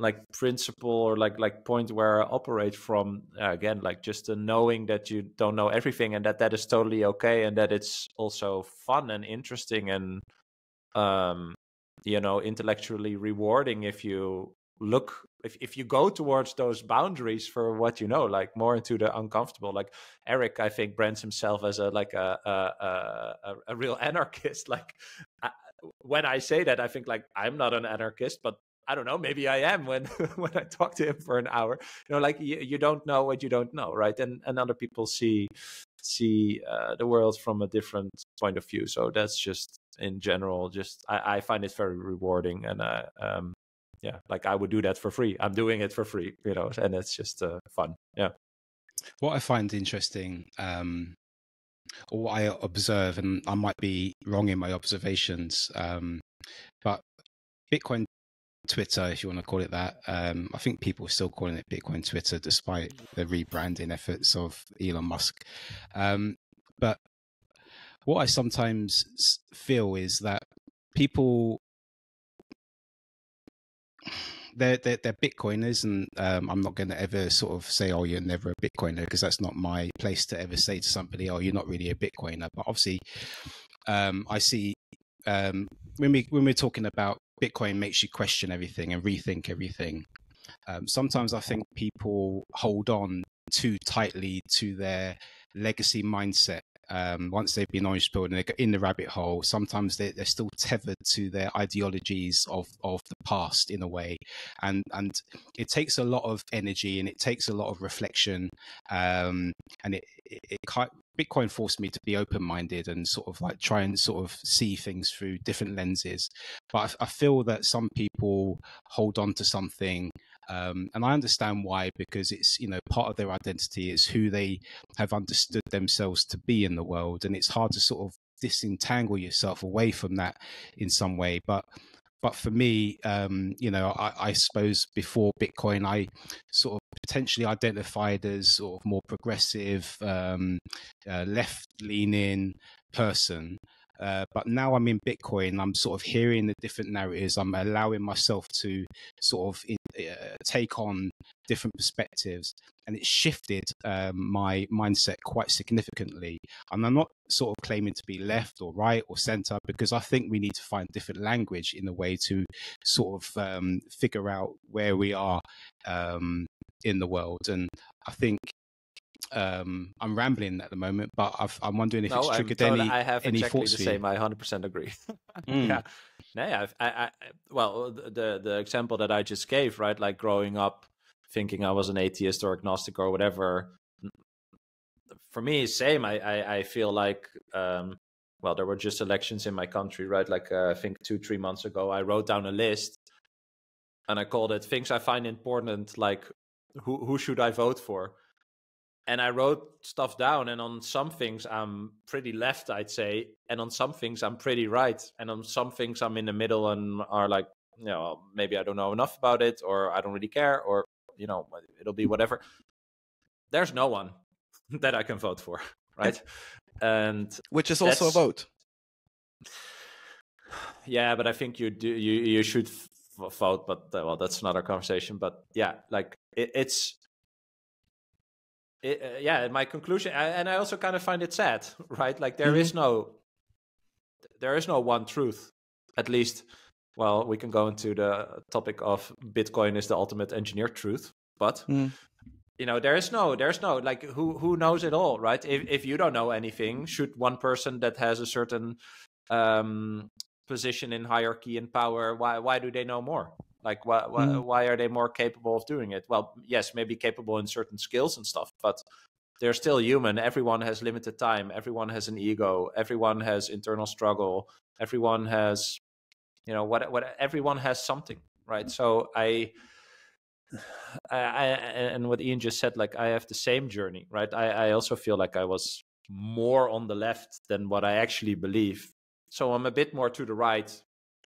like principle or like like point where I operate from, uh, again, like just the knowing that you don't know everything and that that is totally okay, and that it's also fun and interesting and um you know, intellectually rewarding if you look if, if you go towards those boundaries for what you know, like more into the uncomfortable. Like Eric, I think, brands himself as a like a a a, a real anarchist. Like I, when I say that, I think like I'm not an anarchist, but I don't know, maybe I am when, when I talk to him for an hour. You know, like you, you don't know what you don't know, right? And and other people see see uh, the world from a different point of view. So that's just in general, just I, I find it very rewarding. And I, um, yeah, like I would do that for free. I'm doing it for free, you know, and it's just uh, fun. Yeah. What I find interesting, um, or what I observe, and I might be wrong in my observations, um, but Bitcoin Twitter, if you want to call it that, um I think people are still calling it Bitcoin Twitter despite the rebranding efforts of Elon Musk, um but what I sometimes feel is that people, they're they're, they're Bitcoiners, and um I'm not going to ever sort of say, oh, you're never a Bitcoiner, because that's not my place to ever say to somebody, oh, you're not really a Bitcoiner. But obviously um I see um when we when we're talking about Bitcoin makes you question everything and rethink everything. Um, sometimes I think people hold on too tightly to their legacy mindset. Um, once they've been orange pilled and they go in the rabbit hole, sometimes they, they're still tethered to their ideologies of, of the past in a way. And and it takes a lot of energy and it takes a lot of reflection. Um, and it, it, it can't, Bitcoin forced me to be open-minded and sort of like try and sort of see things through different lenses. But I, I feel that some people hold on to something, um, and I understand why, because it's, you know, part of their identity is who they have understood themselves to be in the world, and it's hard to sort of disentangle yourself away from that in some way. But but for me, um, you know, I, I suppose before Bitcoin, I sort of potentially identified as sort of more progressive, um, uh, left-leaning person. Uh, but now I'm in Bitcoin, I'm sort of hearing the different narratives. I'm allowing myself to sort of uh, take on different perspectives, and it shifted um, my mindset quite significantly. And I'm not sort of claiming to be left or right or center, because I think we need to find different language in a way to sort of um, figure out where we are um, in the world. And I think um I'm rambling at the moment, but I've, I'm wondering if no, it's triggered any I have any exactly thoughts the same. I one hundred percent agree. Mm. Yeah, no, yeah, I, I, well, the the example that I just gave, right? Like growing up, thinking I was an atheist or agnostic or whatever. For me, same. I I, I feel like, um, well, there were just elections in my country, right? Like uh, I think two, three months ago, I wrote down a list, and I called it things I find important, like who who should I vote for. And I wrote stuff down, and on some things I'm pretty left, I'd say, and on some things I'm pretty right, and on some things I'm in the middle and are like, you know, maybe I don't know enough about it, or I don't really care, or, you know, it'll be whatever. There's no one that I can vote for, right? And which is also a vote. Yeah, but I think you do. You you should vote, but uh, well, that's another conversation. But yeah, like it, it's, it, uh, yeah, my conclusion, I, and I also kind of find it sad, right? Like there mm-hmm. is no, there is no one truth, at least. Well, we can go into the topic of Bitcoin is the ultimate engineered truth, but mm. you know, there is no, there's no, like who, who knows it all, right? If, if you don't know anything, should one person that has a certain um, position in hierarchy and power, why, why do they know more? Like why, why, mm. why are they more capable of doing it? Well, yes, maybe capable in certain skills and stuff, but they're still human. Everyone has limited time. Everyone has an ego. Everyone has internal struggle. Everyone has, you know, what, what everyone has something, right? So I, I, I, and what Ian just said, like I have the same journey, right? I, I also feel like I was more on the left than what I actually believe. So I'm a bit more to the right,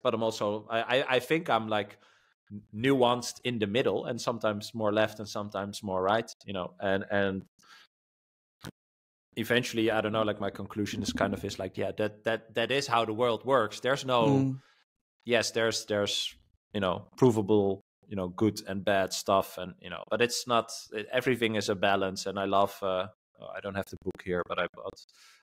but I'm also, I, I think I'm like nuanced in the middle, and sometimes more left and sometimes more right, you know, and, and eventually, I don't know, like my conclusion is kind of is like, yeah, that, that, that is how the world works. There's no, mm. yes, there's, there's, you know, provable, you know, good and bad stuff, and you know, but it's not, it, everything is a balance. And I love, uh, oh, I don't have the book here, but I bought,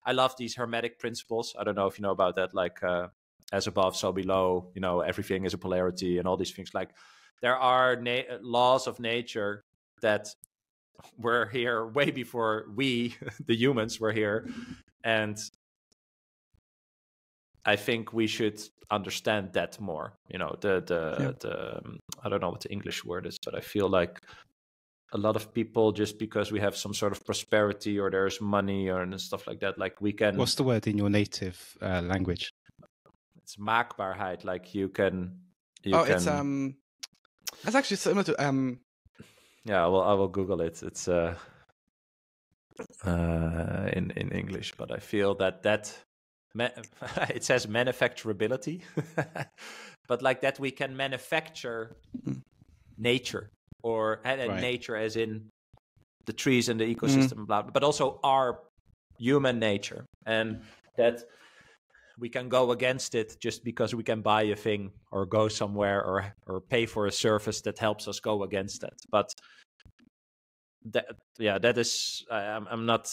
I love these Hermetic principles. I don't know if you know about that, like uh, as above, so below, you know, everything is a polarity and all these things. Like there are na- laws of nature that were here way before we, the humans, were here. And I think we should understand that more, you know, the, the, yeah. the, um, I don't know what the English word is, but I feel like a lot of people, just because we have some sort of prosperity or there's money or and stuff like that, like we can... What's the word in your native uh, language? It's maakbaarheid, like you can... You oh, can... it's, um, that's actually similar to, um... Yeah, well, I will Google it. It's, uh, uh, in, in English, but I feel that that... It says manufacturability, but like that we can manufacture nature, or and, and right. nature as in the trees and the ecosystem, mm. blah, but also our human nature, and that we can go against it just because we can buy a thing or go somewhere or or pay for a service that helps us go against that. But that, yeah, that is I, I'm I'm not.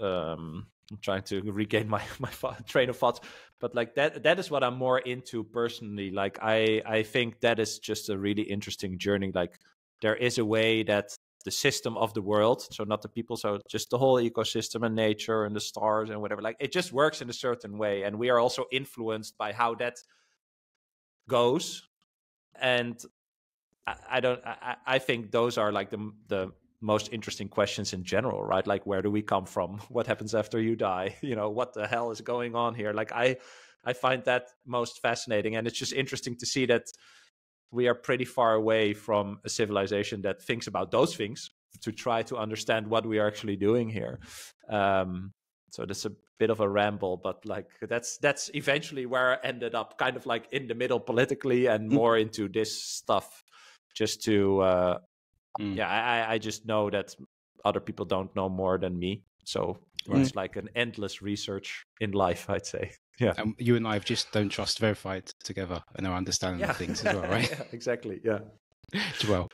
Um, I'm trying to regain my, my train of thought, but like that, that is what I'm more into personally. Like I, I think that is just a really interesting journey. Like there is a way that the system of the world, so not the people, so just the whole ecosystem and nature and the stars and whatever, like it just works in a certain way. And we are also influenced by how that goes. And I, I don't, I, I think those are like the, the, most interesting questions in general, right? Like, where do we come from? What happens after you die? You know, what the hell is going on here? Like, I, I find that most fascinating. And it's just interesting to see that we are pretty far away from a civilization that thinks about those things to try to understand what we are actually doing here. Um, so that's a bit of a ramble, but like, that's, that's eventually where I ended up, kind of like in the middle politically and more into this stuff, just to, uh, Mm. Yeah, I, I just know that other people don't know more than me. So right. it's like an endless research in life, I'd say. Yeah. Um, you and I have just don't trust verified together and our understanding yeah. of things as well, right? Yeah, exactly. Yeah. Joel.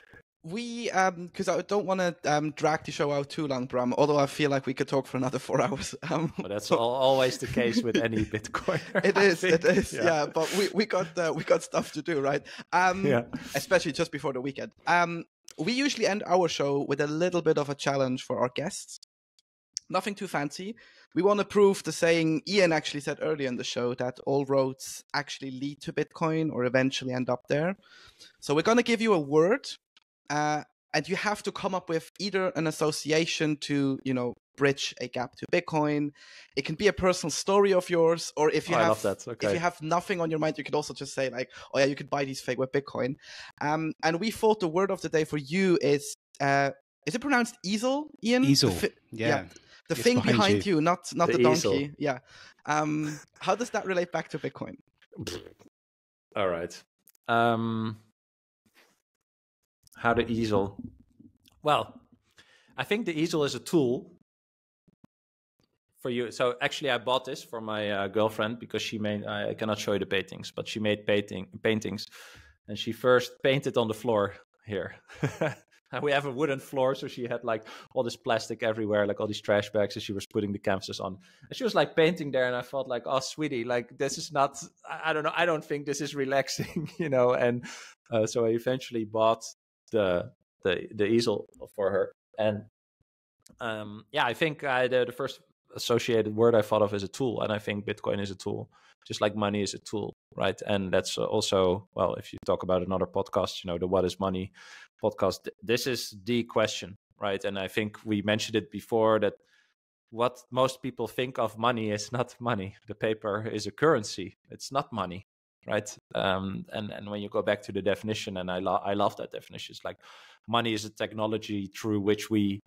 We, um, because I don't want to um, drag the show out too long, Bram, although I feel like we could talk for another four hours. Um, but that's all, always the case with any Bitcoiner. It is, it is, yeah. yeah. But we, we got uh, we got stuff to do, right? Um, yeah. Especially just before the weekend. Um, we usually end our show with a little bit of a challenge for our guests. Nothing too fancy. We want to prove the saying Ian actually said earlier in the show that all roads actually lead to Bitcoin or eventually end up there. So we're going to give you a word. Uh, and you have to come up with either an association to, you know, bridge a gap to Bitcoin. It can be a personal story of yours, or if you oh, have I love that. Okay. If you have nothing on your mind, you could also just say like, oh yeah, you could buy these fake with Bitcoin. Um, and we thought the word of the day for you is, uh, is it pronounced easel, Ian? Easel, the fi- yeah. yeah. The it's thing behind, behind you. you, not not the, the donkey. Easel. Yeah. Um, how does that relate back to Bitcoin? All right. Um... How the easel? Well, I think the easel is a tool for you. So actually, I bought this for my uh, girlfriend because she made. I cannot show you the paintings, but she made painting paintings, And she first painted on the floor here. And we have a wooden floor, so she had like all this plastic everywhere, like all these trash bags, and she was putting the canvases on. And she was like painting there, and I felt like, oh, sweetie, like this is not, I don't know, I don't think this is relaxing, you know. And uh, so I eventually bought the the the easel for her. And um, yeah, I think I, the, the first associated word I thought of is a tool, and I think Bitcoin is a tool, just like money is a tool, right? And that's also, well, if you talk about another podcast, you know, the What is Money podcast, this is the question, right? And I think we mentioned it before that what most people think of money is not money. The paper is a currency. It's not money, right? Um, and, and when you go back to the definition, and I, lo- I love that definition, it's like money is a technology through which we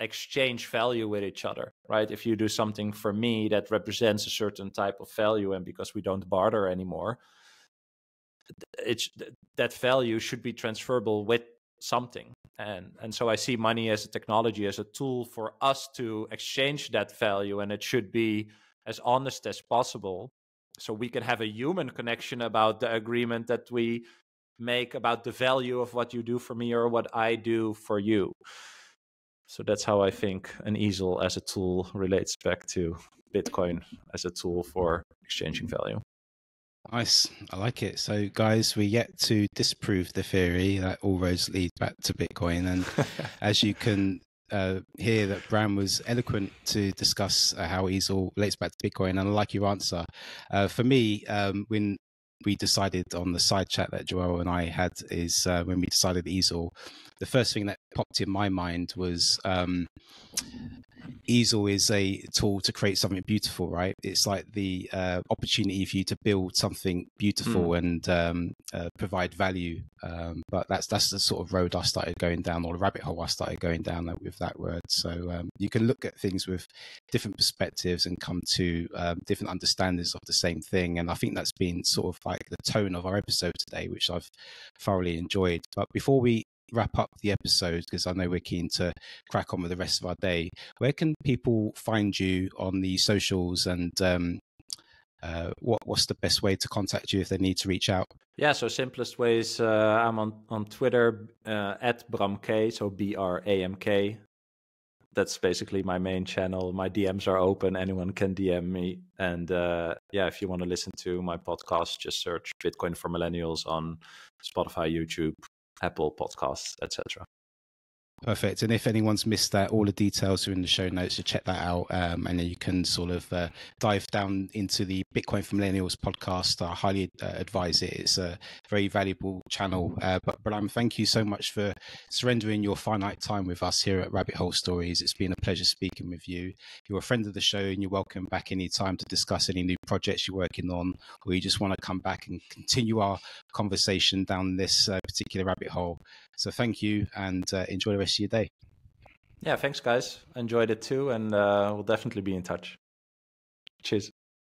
exchange value with each other, right? If you do something for me that represents a certain type of value, and because we don't barter anymore, it's that value should be transferable with something. And and so I see money as a technology, as a tool for us to exchange that value, and it should be as honest as possible, so we can have a human connection about the agreement that we make about the value of what you do for me or what I do for you. So that's how I think an easel as a tool relates back to Bitcoin as a tool for exchanging value. Nice. I like it. So guys, we're yet to disprove the theory that all roads lead back to Bitcoin. And as you can uh, hear that Bram was eloquent to discuss uh, how easel relates back to Bitcoin. And I like your answer. Uh, for me, um, when we decided on the side chat that Joelle and I had is uh, when we decided easel, the first thing that popped in my mind was um, easel is a tool to create something beautiful, right? It's like the uh, opportunity for you to build something beautiful mm. and um, uh, provide value. Um, but that's that's the sort of road I started going down, or the rabbit hole I started going down with that word. So um, you can look at things with different perspectives and come to um, different understandings of the same thing. And I think that's been sort of like the tone of our episode today, which I've thoroughly enjoyed. But before we wrap up the episode, because I know we're keen to crack on with the rest of our day, where can people find you on the socials, and um uh what, what's the best way to contact you if they need to reach out? Yeah, so simplest ways, uh I'm on on Twitter uh at Bramk, so B R A M K. That's basically my main channel. My D Ms are open, anyone can D M me. And uh yeah, if you want to listen to my podcast, just search Bitcoin for Millennials on Spotify, YouTube, Apple Podcasts, et cetera. Perfect. And if anyone's missed that, all the details are in the show notes, so check that out. Um, and then you can sort of uh, dive down into the Bitcoin for Millennials podcast. I highly uh, advise it. It's a very valuable channel. Uh, but Bram, thank you so much for surrendering your finite time with us here at Rabbit Hole Stories. It's been a pleasure speaking with you. You're a friend of the show, and you're welcome back any time to discuss any new projects you're working on, or you just want to come back and continue our conversation down this uh, particular rabbit hole. So thank you, and uh, enjoy the rest of your day. Yeah, thanks guys. Enjoyed it too, and uh, we'll definitely be in touch. Cheers.